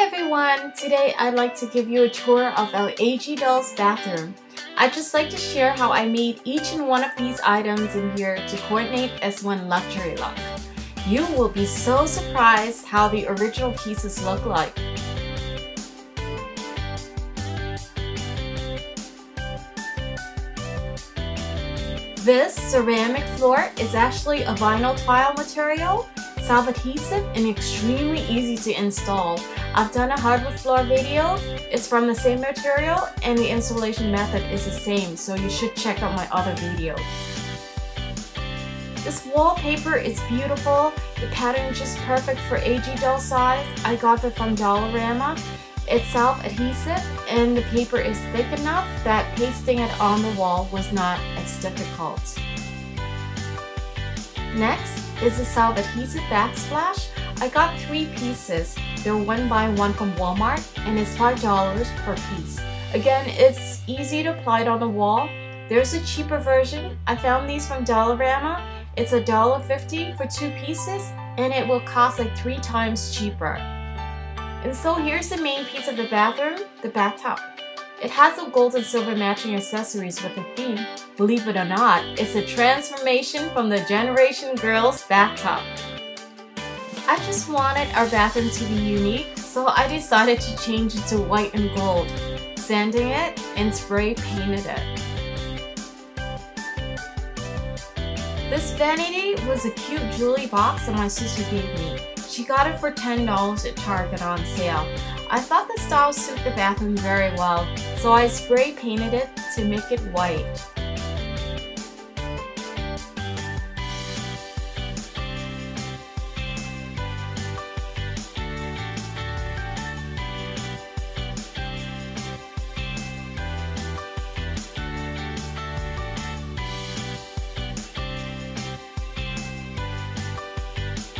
Hi everyone! Today I'd like to give you a tour of our AG Dolls bathroom. I'd just like to share how I made each and one of these items in here to coordinate as one luxury look. You will be so surprised how the original pieces look like. This ceramic floor is actually a vinyl tile material, self-adhesive and extremely easy to install. I've done a hardwood floor video, it's from the same material and the installation method is the same, so you should check out my other video. This wallpaper is beautiful, the pattern is just perfect for AG doll size. I got it from Dollarama. It's self-adhesive and the paper is thick enough that pasting it on the wall was not as difficult. Next is a self-adhesive backsplash. I got 3 pieces. They're 1 by 1 from Walmart and it's $5 per piece. Again, it's easy to apply it on the wall. There's a cheaper version. I found these from Dollarama. It's $1.50 for 2 pieces and it will cost like 3 times cheaper. And so here's the main piece of the bathroom, the bathtub. It has a gold and silver matching accessories with the theme. Believe it or not, it's a transformation from the Generation Girls bathtub. I just wanted our bathroom to be unique, so I decided to change it to white and gold, sanding it and spray painted it. This vanity was a cute jewelry box that my sister gave me. She got it for $10 at Target on sale. I thought the style suited the bathroom very well, so I spray painted it to make it white.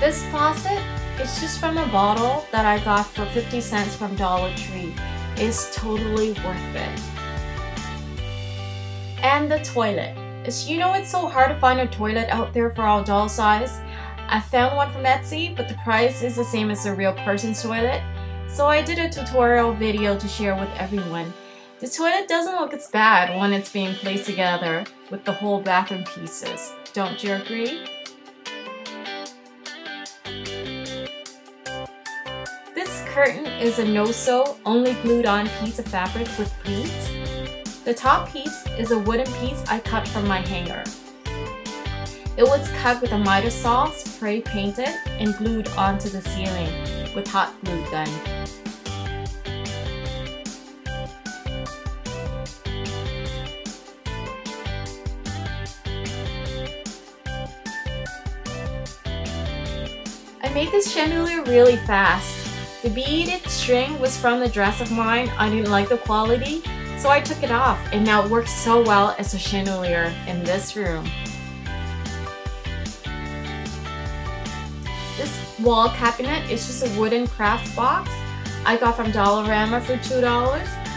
This faucet is just from a bottle that I got for 50 cents from Dollar Tree. It's totally worth it. And the toilet. As you know, it's so hard to find a toilet out there for all doll size. I found one from Etsy, but the price is the same as a real person's toilet. So I did a tutorial video to share with everyone. The toilet doesn't look as bad when it's being placed together with the whole bathroom pieces. Don't you agree? This curtain is a no-sew, only glued-on piece of fabric with pleats. The top piece is a wooden piece I cut from my hanger. It was cut with a miter saw, spray painted, and glued onto the ceiling with hot glue gun. I made this chandelier really fast. The beaded string was from the dress of mine. I didn't like the quality, so I took it off, and now it works so well as a chandelier in this room. This wall cabinet is just a wooden craft box I got from Dollarama for $2.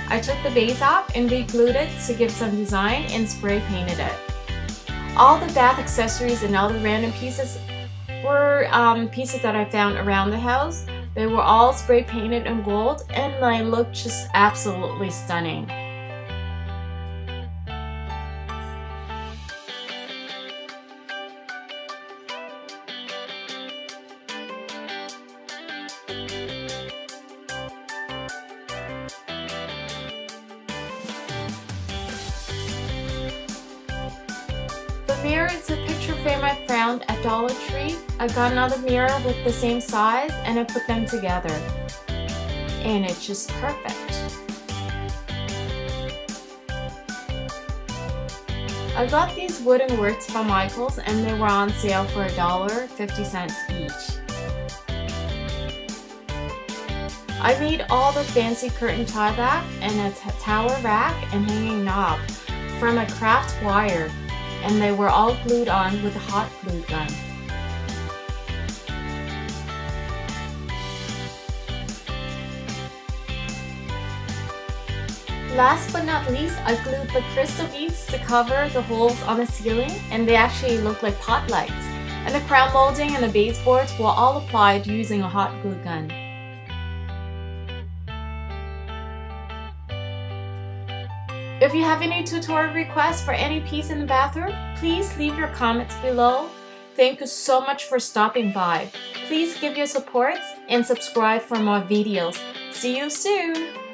I took the base off and re-glued it to give some design and spray painted it. All the bath accessories and all the random pieces were pieces that I found around the house. They were all spray painted in gold and they looked just absolutely stunning. The mirror is a picture frame I found at Dollar Tree. I got another mirror with the same size and I put them together. And it's just perfect. I got these wooden words from Michaels and they were on sale for $1.50 each. I made all the fancy curtain tie back and a tower rack and hanging knob from a craft wire. And they were all glued on with a hot glue gun. Last but not least, I glued the crystal beads to cover the holes on the ceiling, and they actually look like pot lights. And the crown molding and the baseboards were all applied using a hot glue gun. If you have any tutorial requests for any piece in the bathroom, please leave your comments below. Thank you so much for stopping by. Please give your support and subscribe for more videos. See you soon!